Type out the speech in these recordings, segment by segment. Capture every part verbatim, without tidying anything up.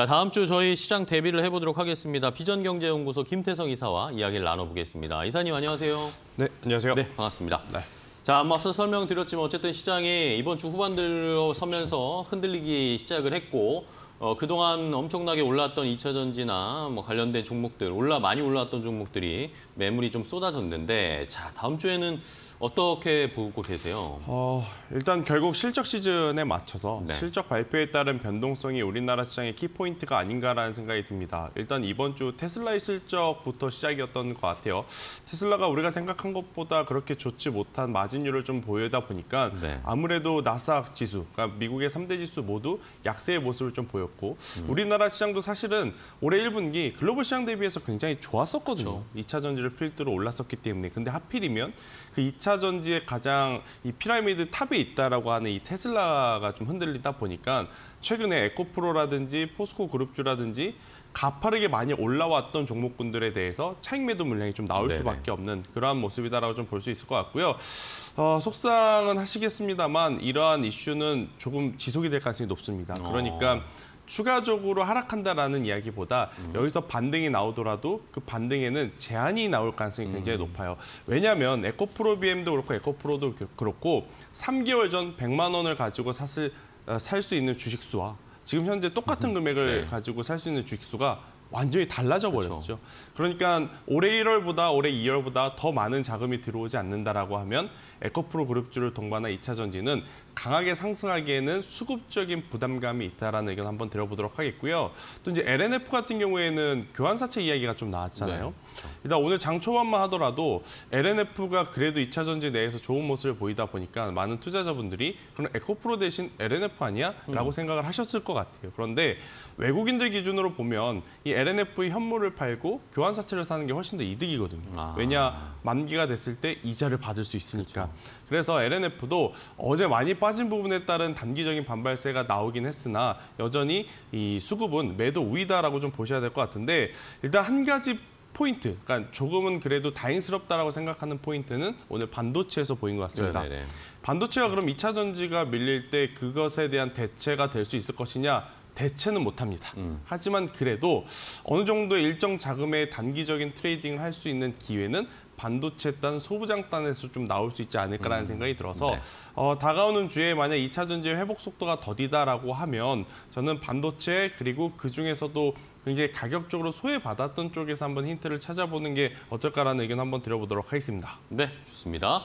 자, 다음 주 저희 시장 대비를 해보도록 하겠습니다. 비전경제연구소 김태성 이사와 이야기를 나눠보겠습니다. 이사님 안녕하세요. 네, 안녕하세요. 네, 반갑습니다. 네. 자, 앞서 설명드렸지만 어쨌든 시장이 이번 주 후반들로 서면서 흔들리기 시작을 했고 어, 그동안 엄청나게 올랐던 이차전지나 뭐 관련된 종목들, 올라 많이 올랐던 종목들이 매물이 좀 쏟아졌는데 자, 다음 주에는 어떻게 보고 계세요? 어, 일단 결국 실적 시즌에 맞춰서 네. 실적 발표에 따른 변동성이 우리나라 시장의 키포인트가 아닌가라는 생각이 듭니다. 일단 이번 주 테슬라의 실적부터 시작이었던 것 같아요. 테슬라가 우리가 생각한 것보다 그렇게 좋지 못한 마진율을 좀 보이다 보니까 네. 아무래도 나스닥 지수, 그러니까 미국의 삼 대 지수 모두 약세의 모습을 좀 보였고 음. 우리나라 시장도 사실은 올해 일 분기 글로벌 시장 대비해서 굉장히 좋았었거든요. 그렇죠. 이차전지를 필두로 올랐었기 때문에. 근데 하필이면 그 이차전지의 가장 이 피라미드 탑에 있다라고 하는 이 테슬라가 좀 흔들리다 보니까 최근에 에코프로라든지 포스코 그룹주라든지 가파르게 많이 올라왔던 종목군들에 대해서 차익 매도 물량이 좀 나올 네네. 수밖에 없는 그러한 모습이다라고 좀 볼 수 있을 것 같고요. 어, 속상은 하시겠습니다만 이러한 이슈는 조금 지속이 될 가능성이 높습니다. 그러니까 어. 추가적으로 하락한다라는 이야기보다 음. 여기서 반등이 나오더라도 그 반등에는 제한이 나올 가능성이 굉장히 음. 높아요. 왜냐하면 에코프로 비엠도 그렇고 에코프로도 그렇고 삼 개월 전 백만 원을 가지고 샀을, 살 수 있는 주식수와 지금 현재 똑같은 금액을 네. 가지고 살 수 있는 주식수가 완전히 달라져 버렸죠. 그렇죠. 그러니까 올해 일 월보다 올해 이 월보다 더 많은 자금이 들어오지 않는다라고 하면 에코프로 그룹주를 동반한 이차전지는 강하게 상승하기에는 수급적인 부담감이 있다라는 의견 한번 들어보도록 하겠고요. 또 이제 엘엔에프 같은 경우에는 교환사채 이야기가 좀 나왔잖아요. 네, 그렇죠. 일단 오늘 장 초반만 하더라도 엘엔에프가 그래도 이차전지 내에서 좋은 모습을 보이다 보니까 많은 투자자분들이 그럼 에코프로 대신 엘엔에프 아니야? 라고 음. 생각을 하셨을 것 같아요. 그런데 외국인들 기준으로 보면 이 엘엔에프의 현물을 팔고 교환사채를 사는 게 훨씬 더 이득이거든요. 아. 왜냐, 만기가 됐을 때 이자를 받을 수 있으니까. 그렇죠. 그래서 엘엔에프도 어제 많이 빠진 부분에 따른 단기적인 반발세가 나오긴 했으나 여전히 이 수급은 매도 우위다라고 좀 보셔야 될 것 같은데 일단 한 가지 포인트, 그러니까 조금은 그래도 다행스럽다라고 생각하는 포인트는 오늘 반도체에서 보인 것 같습니다. 네네네. 반도체가 그럼 이차전지가 밀릴 때 그것에 대한 대체가 될 수 있을 것이냐? 대체는 못합니다. 음. 하지만 그래도 어느 정도 일정 자금의 단기적인 트레이딩을 할 수 있는 기회는 반도체 단, 소부장 단에서 좀 나올 수 있지 않을까라는 음, 생각이 들어서 네. 어, 다가오는 주에 만약 이차전지의 회복 속도가 더디다라고 하면 저는 반도체 그리고 그중에서도 굉장히 가격적으로 소외받았던 쪽에서 한번 힌트를 찾아보는 게 어떨까라는 의견 한번 드려보도록 하겠습니다. 네, 좋습니다.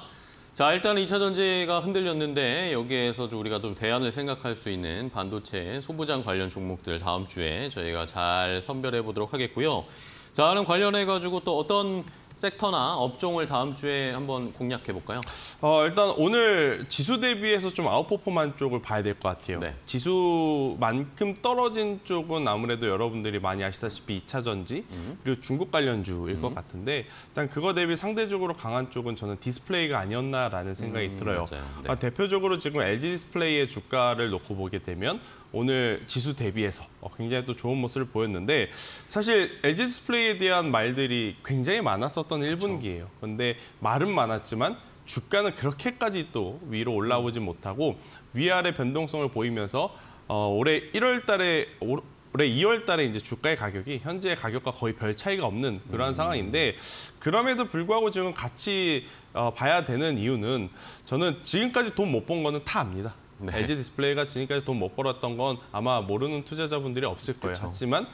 자, 일단 이차전지가 흔들렸는데 여기에서 우리가 좀 대안을 생각할 수 있는 반도체 소부장 관련 종목들 다음 주에 저희가 잘 선별해 보도록 하겠고요. 자, 그럼 관련해가지고 또 어떤 섹터나 업종을 다음 주에 한번 공략해 볼까요? 어, 일단 오늘 지수 대비해서 좀 아웃퍼폼한 쪽을 봐야 될 것 같아요. 네. 지수만큼 떨어진 쪽은 아무래도 여러분들이 많이 아시다시피 이차전지 음. 그리고 중국 관련주일 음. 것 같은데 일단 그거 대비 상대적으로 강한 쪽은 저는 디스플레이가 아니었나라는 생각이 음, 들어요. 네. 그러니까 대표적으로 지금 엘지 디스플레이의 주가를 놓고 보게 되면 오늘 지수 대비해서 굉장히 또 좋은 모습을 보였는데 사실 엘지 디스플레이에 대한 말들이 굉장히 많았었던 그렇죠. 일 분기예요. 그런데 말은 많았지만 주가는 그렇게까지 또 위로 올라오지 못하고 위아래 변동성을 보이면서 어, 올해 일 월 달에 올, 올해 이 월 달에 이제 주가의 가격이 현재의 가격과 거의 별 차이가 없는 그러한 음. 상황인데 그럼에도 불구하고 지금 같이 어, 봐야 되는 이유는 저는 지금까지 돈 못 본 거는 다 압니다. 네. 엘지 디스플레이가 지금까지 돈 못 벌었던 건 아마 모르는 투자자분들이 없을 거예요. 그쵸. 하지만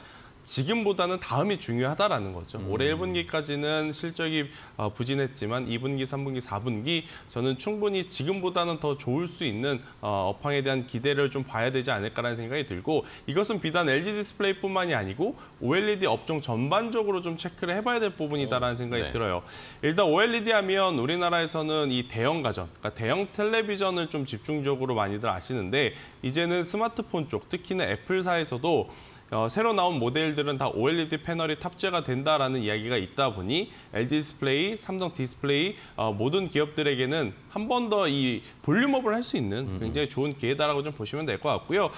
지금보다는 다음이 중요하다라는 거죠. 음. 올해 일 분기까지는 실적이 부진했지만 이 분기, 삼 분기, 사 분기 저는 충분히 지금보다는 더 좋을 수 있는 업황에 대한 기대를 좀 봐야 되지 않을까라는 생각이 들고 이것은 비단 엘지 디스플레이뿐만이 아니고 오엘이디 업종 전반적으로 좀 체크를 해봐야 될 부분이다라는 생각이 네. 들어요. 일단 오엘이디 하면 우리나라에서는 이 대형 가전, 그러니까 대형 텔레비전을 좀 집중적으로 많이들 아시는데 이제는 스마트폰 쪽, 특히나 애플사에서도 어, 새로 나온 모델들은 다 오엘이디 패널이 탑재가 된다라는 이야기가 있다 보니 엘지 디스플레이, 삼성 디스플레이 어, 모든 기업들에게는 한 번 더 이 볼륨업을 할 수 있는 굉장히 좋은 기회다라고 좀 보시면 될 것 같고요.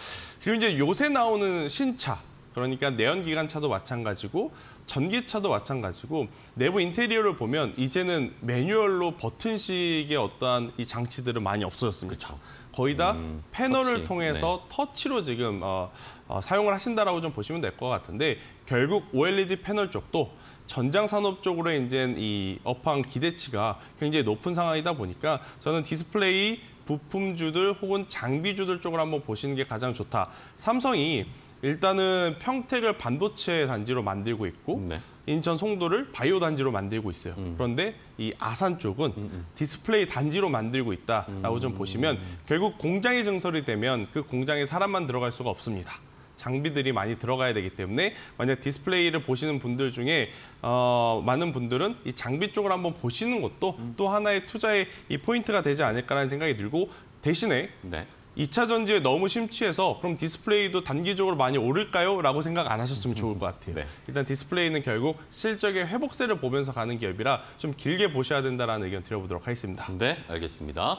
그리고 이제 요새 나오는 신차, 그러니까 내연기관차도 마찬가지고 전기차도 마찬가지고 내부 인테리어를 보면 이제는 매뉴얼로 버튼식의 어떠한 이 장치들은 많이 없어졌습니다. 그쵸. 거의 다 음, 패널을 터치. 통해서 네. 터치로 지금 어, 어, 사용을 하신다라고 좀 보시면 될 것 같은데, 결국 오엘이디 패널 쪽도 전장 산업 쪽으로 이제 이 업황 기대치가 굉장히 높은 상황이다 보니까 저는 디스플레이 부품주들 혹은 장비주들 쪽을 한번 보시는 게 가장 좋다. 삼성이 일단은 평택을 반도체 단지로 만들고 있고 네. 인천 송도를 바이오 단지로 만들고 있어요. 음. 그런데 이 아산 쪽은 음음. 디스플레이 단지로 만들고 있다라고 음. 좀 보시면 결국 공장이 증설이 되면 그 공장에 사람만 들어갈 수가 없습니다. 장비들이 많이 들어가야 되기 때문에 만약 디스플레이를 보시는 분들 중에 어, 많은 분들은 이 장비 쪽을 한번 보시는 것도 음. 또 하나의 투자의 이 포인트가 되지 않을까라는 생각이 들고, 대신에 네. 이 차 전지에 너무 심취해서 그럼 디스플레이도 단기적으로 많이 오를까요? 라고 생각 안 하셨으면 좋을 것 같아요. 네. 일단 디스플레이는 결국 실적의 회복세를 보면서 가는 기업이라 좀 길게 보셔야 된다는 의견 드려보도록 하겠습니다. 네, 알겠습니다.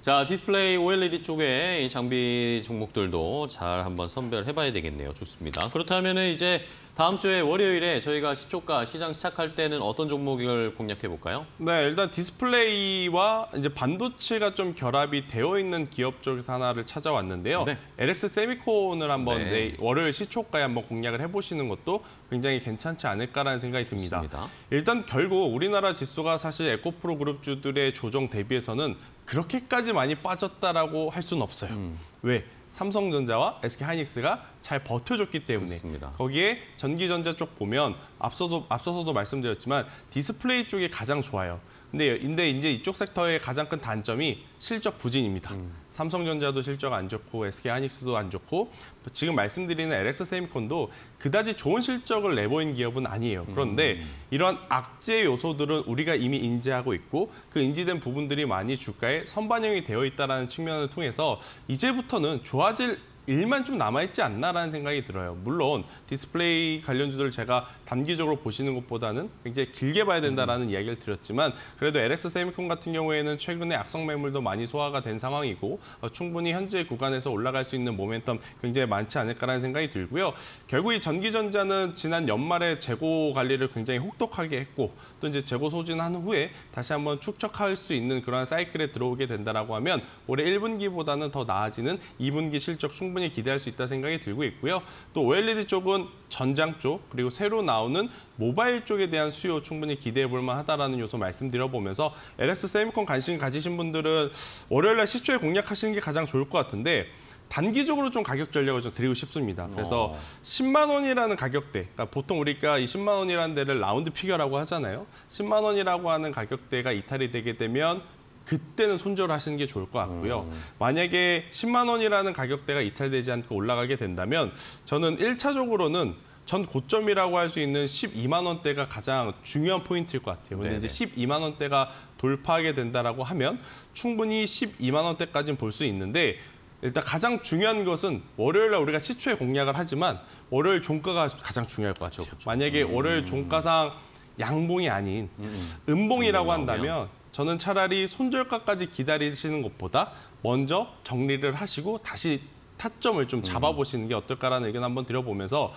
자, 디스플레이 오엘이디 쪽에 이 장비 종목들도 잘 한번 선별해봐야 되겠네요. 좋습니다. 그렇다면 이제 다음 주에 월요일에 저희가 시초가 시장 시작할 때는 어떤 종목을 공략해볼까요? 네, 일단 디스플레이와 이제 반도체가 좀 결합이 되어 있는 기업 쪽에서 하나를 찾아왔는데요. 네. 엘엑스 세미콘을 한번 네. 네, 월요일 시초가에 한번 공략을 해보시는 것도 굉장히 괜찮지 않을까라는 생각이 듭니다. 좋습니다. 일단 결국 우리나라 지수가 사실 에코프로 그룹주들의 조정 대비해서는 그렇게까지 많이 빠졌다라고 할 수는 없어요. 음. 왜? 삼성전자와 에스케이하이닉스가 잘 버텨줬기 때문에. 그렇습니다. 거기에 전기전자 쪽 보면 앞서도, 앞서서도 말씀드렸지만 디스플레이 쪽이 가장 좋아요. 근데, 근데 이제 이쪽 섹터의 가장 큰 단점이 실적 부진입니다. 음. 삼성전자도 실적 안 좋고 에스케이하이닉스도 안 좋고 지금 말씀드리는 엘엑스 세미콘도 그다지 좋은 실적을 내보인 기업은 아니에요. 그런데 음. 이러한 악재 요소들은 우리가 이미 인지하고 있고 그 인지된 부분들이 많이 주가에 선반영이 되어 있다는 측면을 통해서 이제부터는 좋아질 일만 좀 남아있지 않나라는 생각이 들어요. 물론 디스플레이 관련주들 제가 단기적으로 보시는 것보다는 굉장히 길게 봐야 된다라는 음. 이야기를 드렸지만 그래도 엘엑스 세미콘 같은 경우에는 최근에 악성 매물도 많이 소화가 된 상황이고 어, 충분히 현재 구간에서 올라갈 수 있는 모멘텀 굉장히 많지 않을까라는 생각이 들고요. 결국 이 전기전자는 지난 연말에 재고 관리를 굉장히 혹독하게 했고 또 이제 재고 소진한 후에 다시 한번 축적할 수 있는 그러한 사이클에 들어오게 된다라고 하면 올해 일 분기보다는 더 나아지는 이 분기 실적 충분히 충분히 기대할 수 있다 생각이 들고 있고요. 또 오엘이디 쪽은 전장 쪽 그리고 새로 나오는 모바일 쪽에 대한 수요 충분히 기대해 볼 만하다라는 요소 말씀드려보면서 엘엑스 세미콘 관심 가지신 분들은 월요일날 시초에 공략하시는 게 가장 좋을 것 같은데 단기적으로 좀 가격 전략을 좀 드리고 싶습니다. 그래서 십만 원이라는 가격대, 그러니까 보통 우리가 이 십만 원이라는 데를 라운드 피겨라고 하잖아요. 십만 원이라고 하는 가격대가 이탈이 되게 되면 그때는 손절을 하시는 게 좋을 것 같고요. 음. 만약에 십만 원이라는 가격대가 이탈되지 않고 올라가게 된다면 저는 일 차적으로는 전 고점이라고 할 수 있는 십이만 원대가 가장 중요한 포인트일 것 같아요. 근데 이제 십이만 원대가 돌파하게 된다라고 하면 충분히 십이만 원대까지는 볼 수 있는데 일단 가장 중요한 것은 월요일날 우리가 시초에 공략을 하지만 월요일 종가가 가장 중요할 것 같아요. 그렇죠, 그렇죠. 만약에 음. 월요일 종가상 양봉이 아닌 음. 음봉이라고 음. 한다면 저는 차라리 손절가까지 기다리시는 것보다 먼저 정리를 하시고 다시 타점을 좀 잡아보시는 게 어떨까라는 의견 한번 드려보면서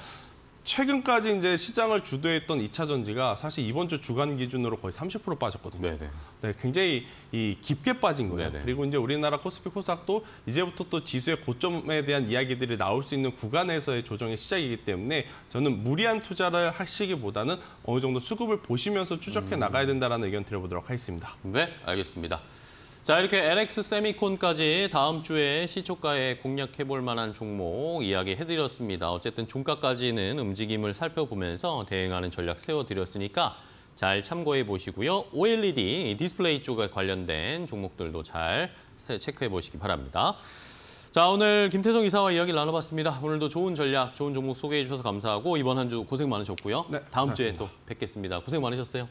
최근까지 이제 시장을 주도했던 이 차 전지가 사실 이번 주 주간 기준으로 거의 삼십 퍼센트 빠졌거든요. 네, 굉장히 이 깊게 빠진 거예요. 네네. 그리고 이제 우리나라 코스피 코스닥도 이제부터 또 지수의 고점에 대한 이야기들이 나올 수 있는 구간에서의 조정의 시작이기 때문에 저는 무리한 투자를 하시기보다는 어느 정도 수급을 보시면서 추적해 음. 나가야 된다라는 의견 드려보도록 하겠습니다. 네, 알겠습니다. 자, 이렇게 엘엑스 세미콘까지 다음 주에 시초가에 공략해볼 만한 종목 이야기해드렸습니다. 어쨌든 종가까지는 움직임을 살펴보면서 대응하는 전략 세워드렸으니까 잘 참고해보시고요. 오엘이디, 디스플레이 쪽에 관련된 종목들도 잘 체크해보시기 바랍니다. 자, 오늘 김태성 이사와 이야기를 나눠봤습니다. 오늘도 좋은 전략, 좋은 종목 소개해주셔서 감사하고 이번 한 주 고생 많으셨고요. 네, 다음 감사합니다. 주에 또 뵙겠습니다. 고생 많으셨어요.